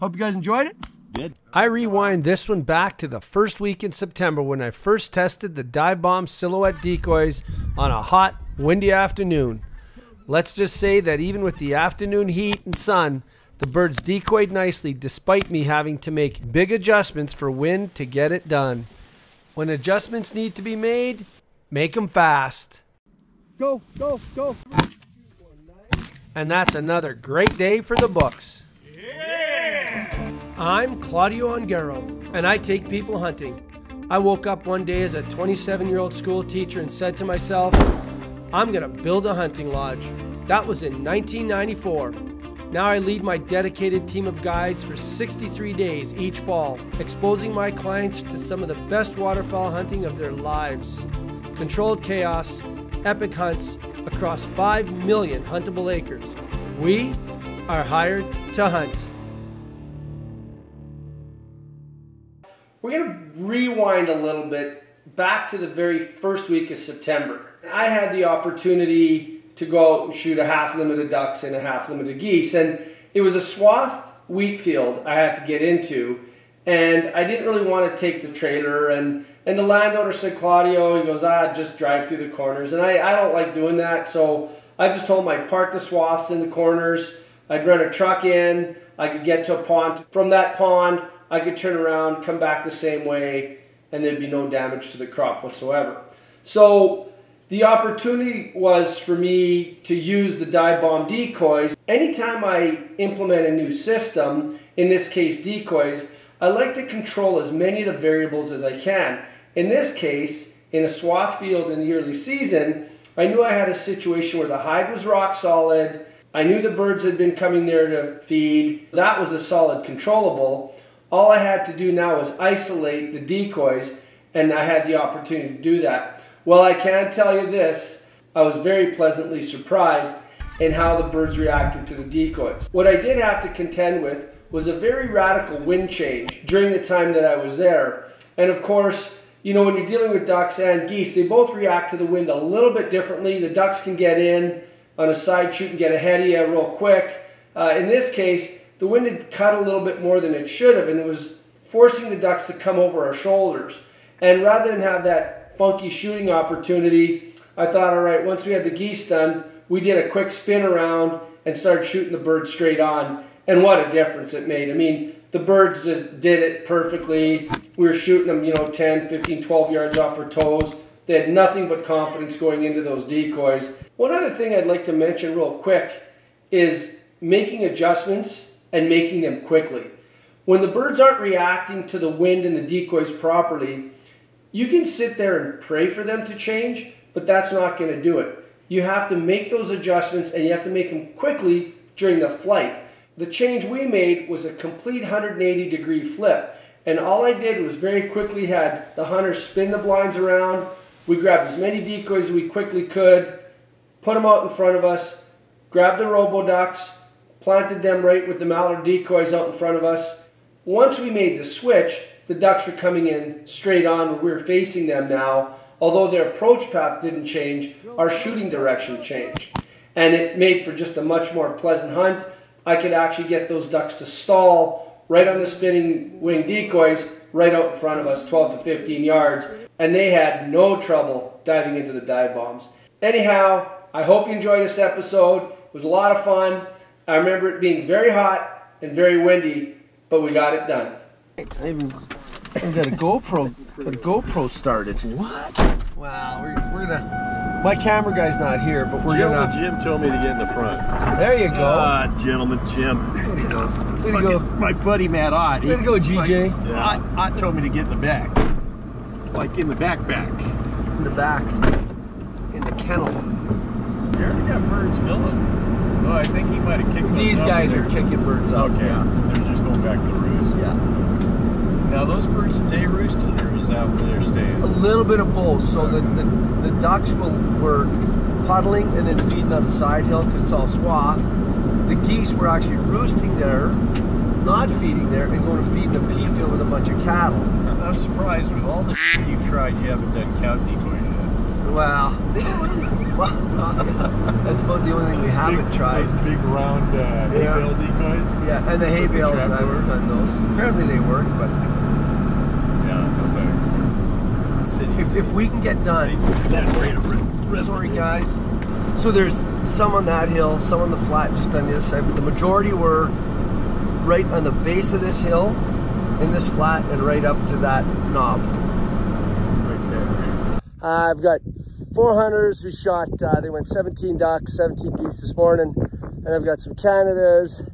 Hope you guys enjoyed it. Did. I rewind this one back to the first week in September when I first tested the Dive Bomb silhouette decoys on a hot, windy afternoon. Let's just say that even with the afternoon heat and sun, the birds decoyed nicely despite me having to make big adjustments for wind to get it done. When adjustments need to be made, make them fast. Go, go, go. And that's another great day for the books. Yeah! I'm Claudio Ongaro, and I take people hunting. I woke up one day as a 27-year-old school teacher and said to myself, I'm gonna build a hunting lodge. That was in 1994. Now I lead my dedicated team of guides for 63 days each fall, exposing my clients to some of the best waterfowl hunting of their lives. Controlled chaos, epic hunts across 5 million huntable acres. We are hired to hunt. We're going to rewind a little bit back to the very first week of September. I had the opportunity to go out and shoot a half limited ducks and a half limited geese. And it was a swathed wheat field I had to get into, and I didn't really want to take the trailer. And the landowner said, Claudio, he goes, just drive through the corners. And I don't like doing that. So I just told him I'd park the swaths in the corners. I'd run a truck in. I could get to a pond. From that pond, I could turn around, come back the same way, and there'd be no damage to the crop whatsoever. So the opportunity was for me to use the dive bomb decoys. Anytime I implement a new system, in this case decoys, I like to control as many of the variables as I can. In this case, in a swath field in the early season, I knew I had a situation where the hide was rock solid. I knew the birds had been coming there to feed. That was a solid controllable. All I had to do now was isolate the decoys, and I had the opportunity to do that. Well, I can tell you this, I was very pleasantly surprised in how the birds reacted to the decoys. What I did have to contend with was a very radical wind change during the time that I was there. And of course, you know, when you're dealing with ducks and geese, they both react to the wind a little bit differently. The ducks can get in on a side shoot and get ahead of you real quick. In this case, the wind had cut a little bit more than it should have, and it was forcing the ducks to come over our shoulders. And rather than have that funky shooting opportunity, I thought, all right, once we had the geese done, we did a quick spin around and started shooting the bird straight on. And what a difference it made. I mean, the birds just did it perfectly. We were shooting them, you know, 10, 15, 12 yards off our toes. They had nothing but confidence going into those decoys. One other thing I'd like to mention real quick is making adjustments and making them quickly. When the birds aren't reacting to the wind and the decoys properly, you can sit there and pray for them to change, but that's not going to do it. You have to make those adjustments, and you have to make them quickly during the flight. The change we made was a complete 180-degree flip, and all I did was very quickly had the hunter spin the blinds around. We grabbed as many decoys as we quickly could, put them out in front of us, grabbed the RoboDucks, planted them right with the mallard decoys out in front of us. Once we made the switch, the ducks were coming in straight on. We were facing them now. Although their approach path didn't change, our shooting direction changed. And it made for just a much more pleasant hunt. I could actually get those ducks to stall right on the spinning wing decoys right out in front of us, 12 to 15 yards. And they had no trouble diving into the dive bombs. Anyhow, I hope you enjoyed this episode. It was a lot of fun. I remember it being very hot and very windy, but we got it done. I got a GoPro. Got a GoPro started. What? Wow. We're gonna. My camera guy's not here, but we're gonna. Jim told me to get in the front. There you go. Gentleman Jim. Way to go. Way to go. My buddy Matt Ott. Way to go, GJ. Like, yeah. Ott told me to get in the back. Like in the backpack. In the back. In the kennel. There we got birds milling. Oh, I think he might have kicked. These guys are kicking birds out. Okay. Yeah. They're just going back to the roost. Yeah. Now those birds, day roosted, or is that where they're staying? A little bit of both. So the ducks were puddling and then feeding on the side hill because it's all swath. The geese were actually roosting there, not feeding there, and going to feed in a pea field with a bunch of cattle. I'm surprised with all the shit you've tried, you haven't done cow decoys yet. Wow. That's about the only thing we haven't tried. Those big round hay bale decoys. Yeah, and the hay bales, I've done those. Apparently they work, but... yeah, no thanks. If we can get done... Sorry, guys. So there's some on that hill, some on the flat just on the other side, but the majority were right on the base of this hill, in this flat, and right up to that knob. I've got four hunters who shot, they went 17 ducks, 17 geese this morning, and I've got some Canadas,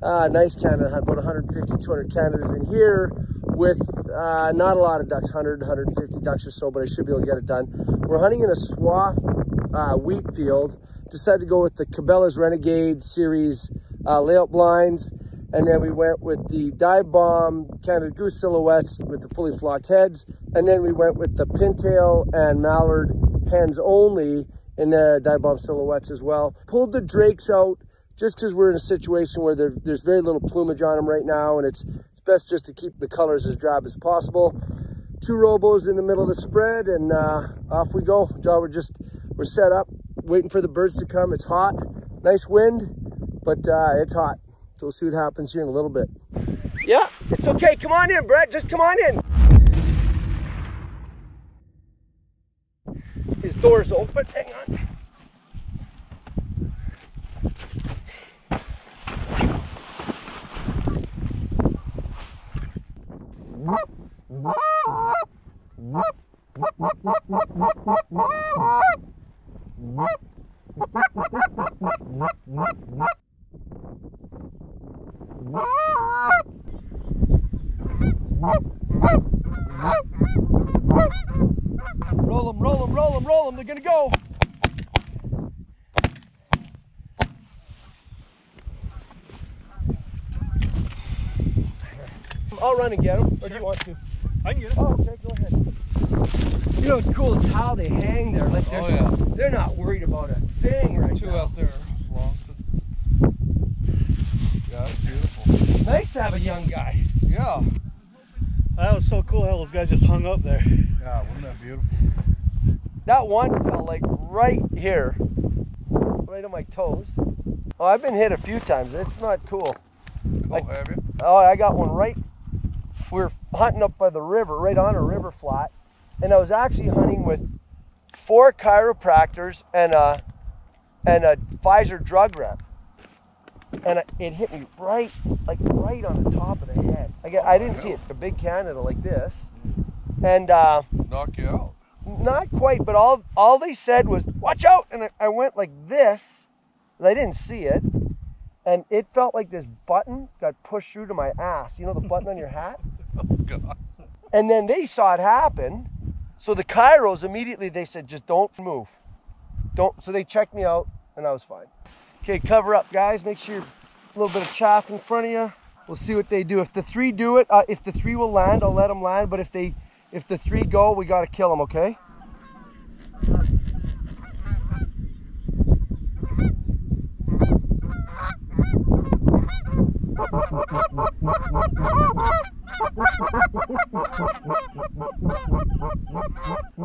nice Canada hunt, about 150, 200 Canadas in here with not a lot of ducks, 100, 150 ducks or so, but I should be able to get it done. We're hunting in a swath wheat field, decided to go with the Cabela's Renegade series layout blinds, and then we went with the Dive Bomb Canada Goose Silhouettes with the fully flocked heads. And then we went with the Pintail and Mallard Hens Only in the Dive Bomb Silhouettes as well. Pulled the drakes out just because we're in a situation where there's very little plumage on them right now, and it's best just to keep the colors as drab as possible. Two robos in the middle of the spread, and off we go. We're set up, waiting for the birds to come. It's hot, nice wind, but it's hot. So we'll see what happens here in a little bit. Yeah, it's okay. Come on in, Brett. Just come on in. His door's open. Hang on. Roll them, roll them, roll them, roll them. They're gonna go. I'll run and get them, or do you want to? I can get them. Oh, okay, go ahead. You know what's cool is how they hang there. Like they're not worried about a thing right now. Two out there lost it. Yeah, that's beautiful. Nice to have a young guy. Yeah. That was so cool how those guys just hung up there. Yeah, wasn't that beautiful? That one fell like right here, right on my toes. Oh, I've been hit a few times. It's not cool. Like, have you? Oh, I got one right. We were hunting up by the river, right on a river flat, and I was actually hunting with four chiropractors and a Pfizer drug rep. And it hit me right on the top of the head. I didn't see it. A big Canada like this, and knock you out. Not quite, but all they said was "watch out," and I went like this, and I didn't see it, and it felt like this button got pushed through to my ass. You know the button on your hat? Oh God! And then they saw it happen, so the chiros immediately they said just don't move, don't. So they checked me out, and I was fine. Okay, cover up, guys. Make sure you're a little bit of chaff in front of you. We'll see what they do. If the three do it, if the three will land, I'll let them land. But if the three go, we gotta kill them. Okay?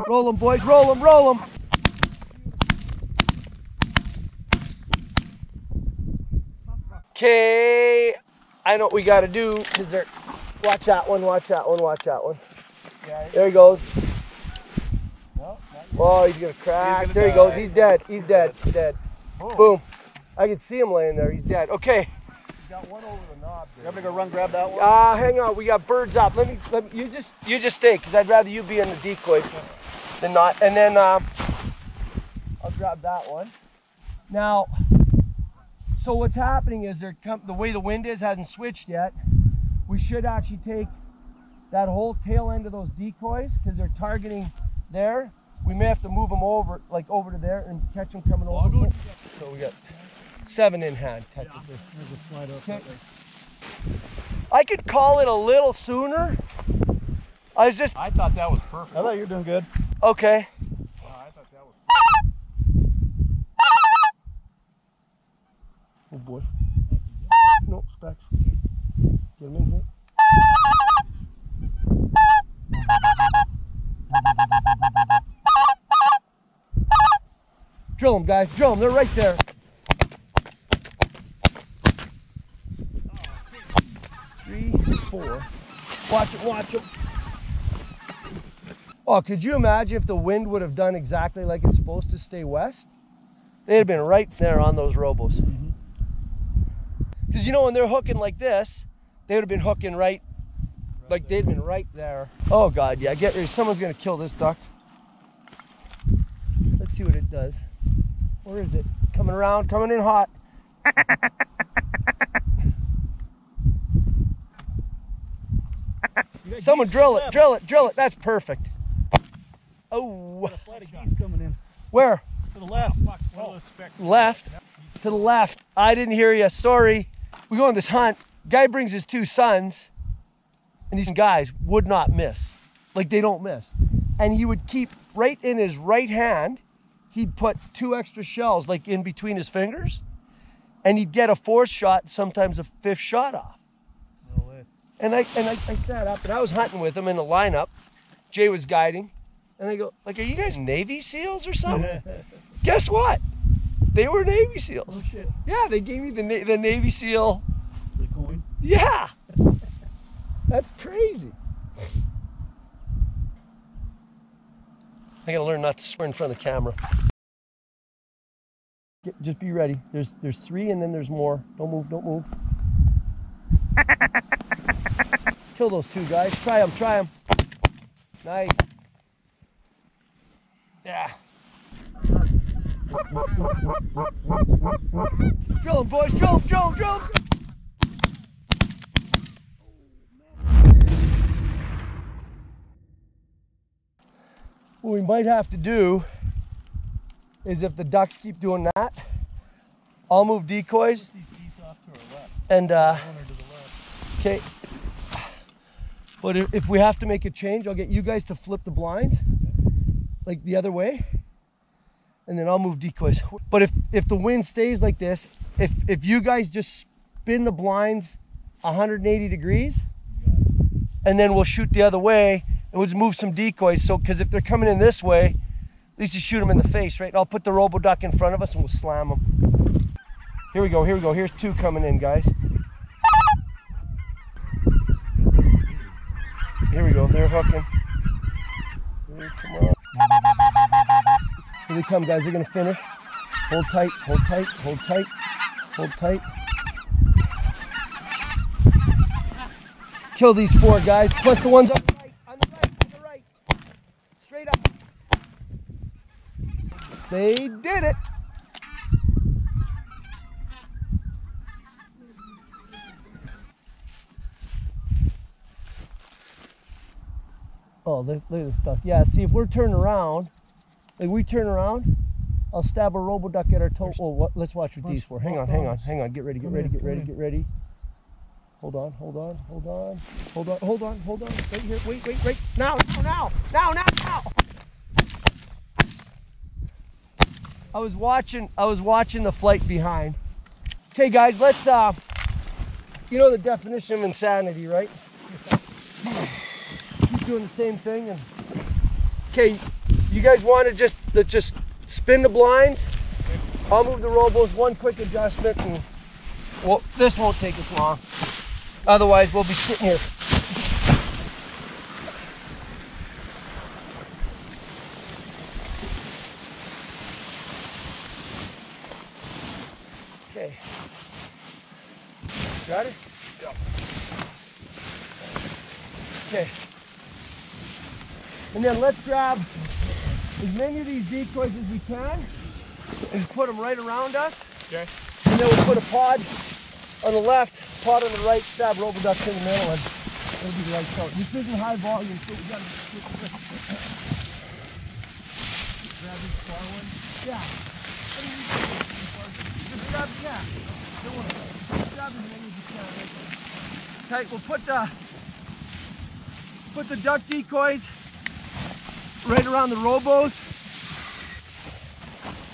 Roll them, boys. Roll them. Roll them. Okay, I know what we gotta do. Watch that one, watch that one, watch that one. There he goes. Oh, he's gonna crack. There he goes. He's dead. He's dead. Dead. Boom. I can see him laying there. He's dead. Okay. Got one over the knob. You want me to go run grab that one? Hang on. We got birds up. Let me. You just stay, cause I'd rather you be in the decoy than not. And then I'll grab that one. Now. So what's happening is the way the wind is hasn't switched yet. We should actually take that whole tail end of those decoys because they're targeting there. We may have to move them over, over to there and catch them coming over. So we got 7 in hand. Technically. Yeah. Okay. I could call it a little sooner. I thought that was perfect. I thought you were doing good. Okay. Oh boy. No, Specs. Get him in here. Drill them, guys. Drill them. They're right there. Three, four. Watch it. Watch it. Oh, could you imagine if the wind would have done exactly like it's supposed to, stay west? They'd have been right there on those robos. Because, you know, when they're hooking like this, they would have been hooking right like they'd been right there. Oh, God, yeah. Get, someone's going to kill this duck. Let's see what it does. Where is it? Coming around, coming in hot. Someone drill it, drill it. That's perfect. Oh. Got a flight of geese coming in. Where? To the left. Oh. Left. To the left. I didn't hear you. Sorry. We go on this hunt. Guy brings his two sons, and these guys would not miss. Like, they don't miss. And he would keep right in his right hand, he'd put two extra shells, like, in between his fingers, and he'd get a fourth shot, sometimes a fifth shot off. No way. And I sat up, and I was hunting with him in the lineup. Jay was guiding. And I go, like, are you guys Navy SEALs or something? Guess what? They were Navy SEALs. Oh, shit. Yeah, they gave me the Navy SEAL. The coin? Yeah. That's crazy. I gotta learn not to swear in front of the camera. Just be ready. There's three and then there's more. Don't move, don't move. Kill those two guys. Try them, try them. Nice. Yeah. Drill him, boys. Drill him, drill him, drill him. What we might have to do is, if the ducks keep doing that, I'll move decoys. And, okay. But if we have to make a change, I'll get you guys to flip the blinds. Like the other way, and then I'll move decoys. But if the wind stays like this, if you guys just spin the blinds 180 degrees, and then we'll shoot the other way, and we'll just move some decoys. So, because if they're coming in this way, at least you shoot them in the face, right? And I'll put the RoboDuck in front of us, and we'll slam them. Here we go, here we go. Here's two coming in, guys. Here we go, they're hooking. Here, come on. Here they come, guys. They're gonna finish. Hold tight, hold tight, hold tight, hold tight. Kill these four guys, plus the ones on the right, on the right, on the right. Straight up. They did it. Oh, look at this stuff. Yeah, see, if we're turned around, like we turn around, I'll stab a RoboDuck at our toe. Oh, what, let's watch what these for. Hang on, hang on, hang on. Get ready, get ready, get ready, get ready. Hold on, hold on, hold on, hold on, hold on, hold on. Right here, wait, wait, wait. Now, now, now, now, now. I was watching the flight behind. Okay, guys, let's, you know the definition of insanity, right? Doing the same thing. And okay, you guys want to just spin the blinds. I'll move the robos, one quick adjustment, and well, this won't take us long, otherwise we'll be sitting here. Okay, got it? Go. Okay. And then let's grab as many of these decoys as we can and put them right around us. Okay. And then we'll put a pod on the left, pod on the right, stab RoboDucks in the middle, and it'll be the right shot. This isn't high volume, so we gotta grab these far ones. Yeah. Just grab the cat. Don't want to grab as many as you can right there. Okay, we'll put the duck decoys right around the robos.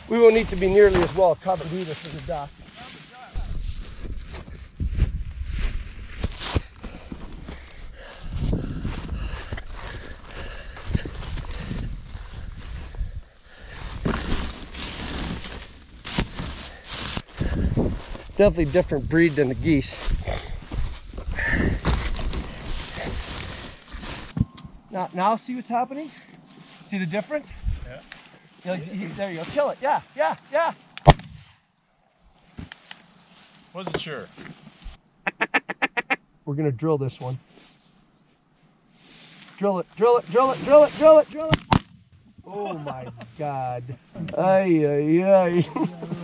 We won't need to be nearly as well covered either for the duck. definitely different breed than the geese. Now see what's happening? See the difference? Yeah. There you go, kill it, yeah, yeah, yeah. Wasn't sure. We're gonna drill this one. Drill it, drill it, drill it, drill it, drill it, drill it. Oh my God. Ay, ay, ay.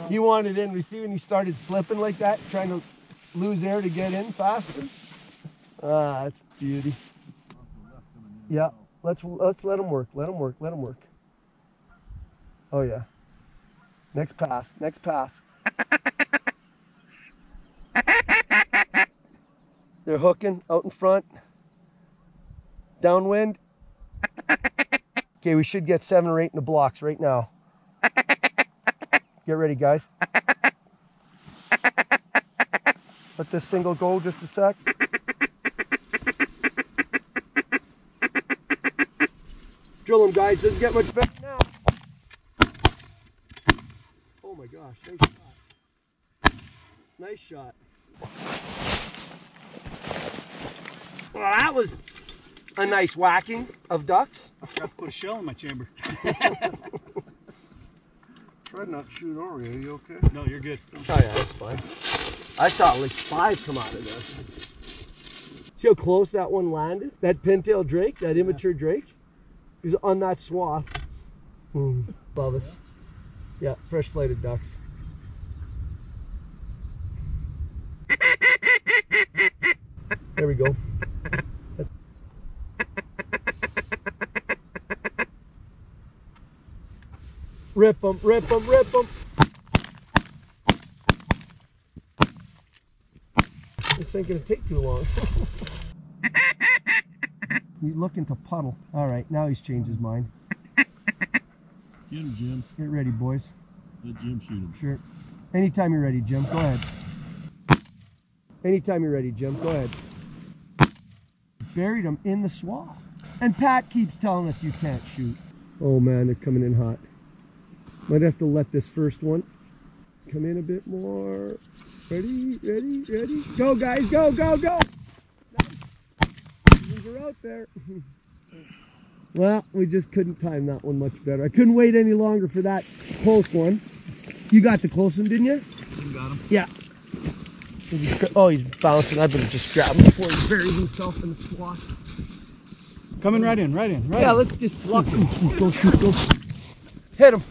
You wanted in. We see when he started slipping like that, trying to lose air to get in faster. Ah, that's beauty. Yeah, let's let him work, let him work, let him work. Oh yeah. Next pass, next pass. They're hooking out in front. Downwind. Okay, we should get 7 or 8 in the blocks right now. Get ready, guys. Let this single go just a sec. Drill them, guys. Doesn't get much better now. Oh my gosh, nice shot. Nice shot. Well, that was a nice whacking of ducks. I forgot to put a shell in my chamber. Try not to shoot over you. Are you okay? No, you're good. Oh yeah, that's fine. I saw like 5 come out of this. See how close that one landed? That pintail drake, that immature drake? He was on that swath. Boom. Above us. Yeah, fresh flighted ducks. There we go. Rip them, rip them, rip them. This ain't gonna take too long. He's looking to puddle. All right, now he's changed his mind. Get him, Jim. Get ready, boys. Let Jim shoot him. Sure. Anytime you're ready, Jim, go ahead. Anytime you're ready, Jim, go ahead. Buried him in the swath. And Pat keeps telling us you can't shoot. Oh man, they're coming in hot. Might have to let this first one come in a bit more. Ready, ready, ready. Go, guys, go, go, go. Nice. We're out there. Well, we just couldn't time that one much better. I couldn't wait any longer for that close one. You got the close one, didn't you? You got him. Yeah. Oh, he's bouncing. I better just grab him before he buries himself in the swath. Coming right in, right in, right in. Yeah, let's just block him. Go, shoot, go. Hit him.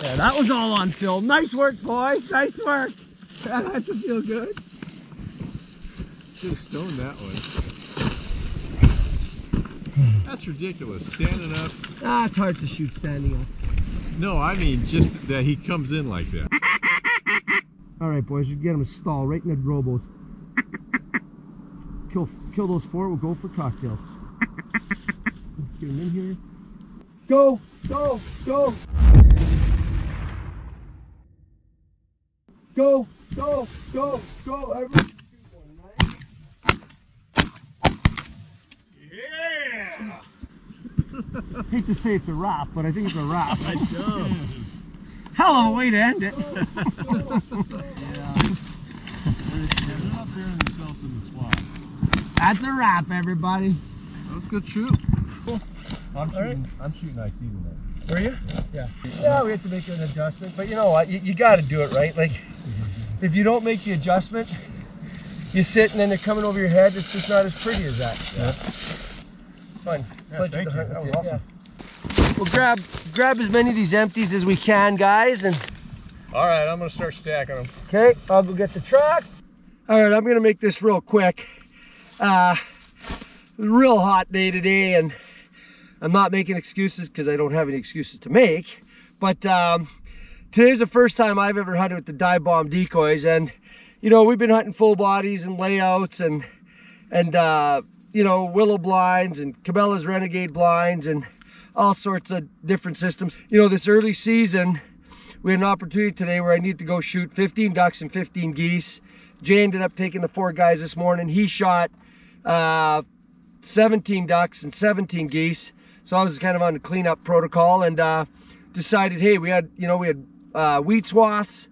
Yeah, that was all on film. Nice work, boys. Nice work. That had to feel good. Should have stoned that one. That's ridiculous. Standing up. Ah, it's hard to shoot standing up. No, I mean just that he comes in like that. All right, boys, you get him a stall right in the robos. Kill those 4. We'll go for cocktails. Let's get him in here. Go, go, go. Go, go, go, go. Everyone. Yeah. I hate to say it's a wrap, but I think it's a wrap. I know. Hell of a way to end it. Yeah. They're not burying themselves in the swamp. That's a wrap, everybody. That was a good shoot. Cool. I'm shooting ice even there. Were you? Yeah. Yeah, we had to make an adjustment, but you know what? You got to do it right. Like, if you don't make the adjustment, you sit and then they're coming over your head. It's just not as pretty as that. Yeah. Fun. Yeah, thank you. That was awesome. Yeah. We'll grab as many of these empties as we can, guys. And all right, I'm gonna start stacking them. Okay, I'll go get the truck. All right, I'm gonna make this real quick. Real hot day today, and I'm not making excuses because I don't have any excuses to make, but today's the first time I've ever hunted with the dive bomb decoys, and you know, we've been hunting full bodies and layouts and you know, willow blinds and Cabela's Renegade blinds and all sorts of different systems. You know, this early season, we had an opportunity today where I need to go shoot 15 ducks and 15 geese. Jay ended up taking the 4 guys this morning. He shot 17 ducks and 17 geese. So I was kind of on the cleanup protocol and decided, hey, we had wheat swaths,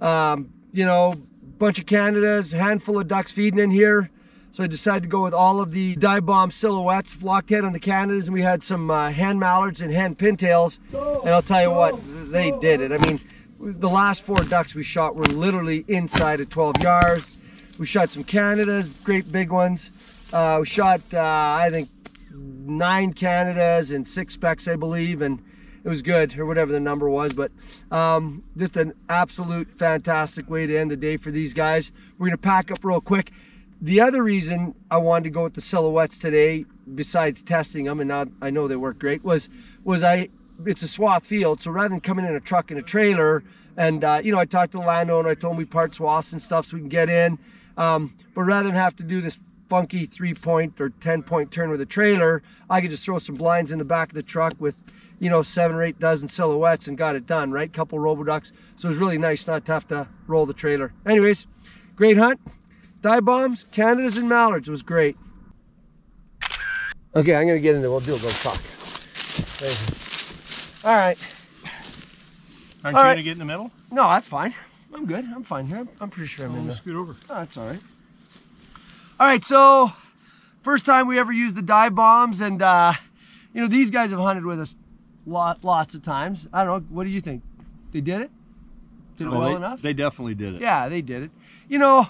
you know, bunch of Canadas, a handful of ducks feeding in here. So I decided to go with all of the Dive Bomb silhouettes, flocked head on the Canadas, and we had some hen mallards and hen pintails. And I'll tell you what, they did it. I mean, the last four ducks we shot were literally inside of 12 yards. We shot some Canadas, great big ones. We shot, I think, 9 Canadas and 6 specks, I believe, and it was good, or whatever the number was, but just an absolute fantastic way to end the day for these guys. We're gonna pack up real quick. The other reason I wanted to go with the silhouettes today, besides testing them, and now I know they work great, it's a swath field, so rather than coming in a truck and a trailer, and you know, I talked to the landowner, I told him we part swaths and stuff so we can get in, but rather than have to do this funky 3-point or 10-point turn with a trailer, I could just throw some blinds in the back of the truck with, you know, 7 or 8 dozen silhouettes and got it done, right? Couple RoboDucks, so it was really nice not to have to roll the trailer. Anyways, great hunt. Dive bombs, Canadas, and mallards was great. Okay, I'm gonna get into it. We'll do a little talk. All right. Aren't you gonna get in the middle? No, that's fine. I'm good. I'm fine here. I'm pretty sure I'm in there. Scoot over. Oh, that's all right. All right, so first time we ever used the dive bombs, and you know, these guys have hunted with us lots of times. I don't know, what do you think? They did it? Did it well enough? They definitely did it. Yeah, they did it. You know,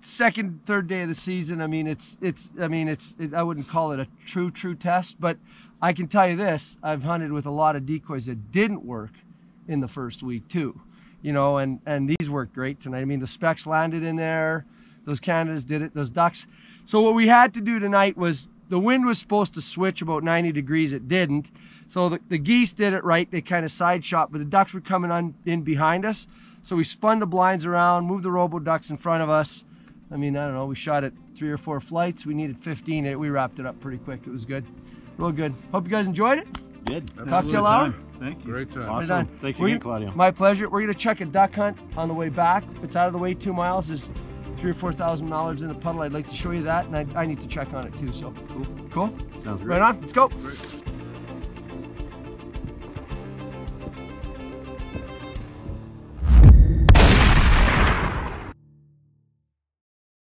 second, third day of the season, I mean, I wouldn't call it a true test, but I can tell you this, I've hunted with a lot of decoys that didn't work in the first week too. You know, and these worked great tonight. I mean, the specs landed in there. Those Canadas did it, those ducks. So what we had to do tonight was, the wind was supposed to switch about 90 degrees, it didn't. So the geese did it right, they kind of side shot, but the ducks were coming on in behind us. So we spun the blinds around, moved the RoboDucks in front of us. I mean, I don't know, we shot at 3 or 4 flights, we needed 15, we wrapped it up pretty quick, it was good. Real good. Hope you guys enjoyed it. Did. Cocktail hour. Thank you. Great time. Awesome. Thanks again, Claudio. My pleasure. We're gonna check a duck hunt on the way back. It's out of the way 2 miles. There's $3,000 or $4,000 in the puddle. I'd like to show you that, and I need to check on it too. So cool. Sounds great. Right on. Let's go. Great.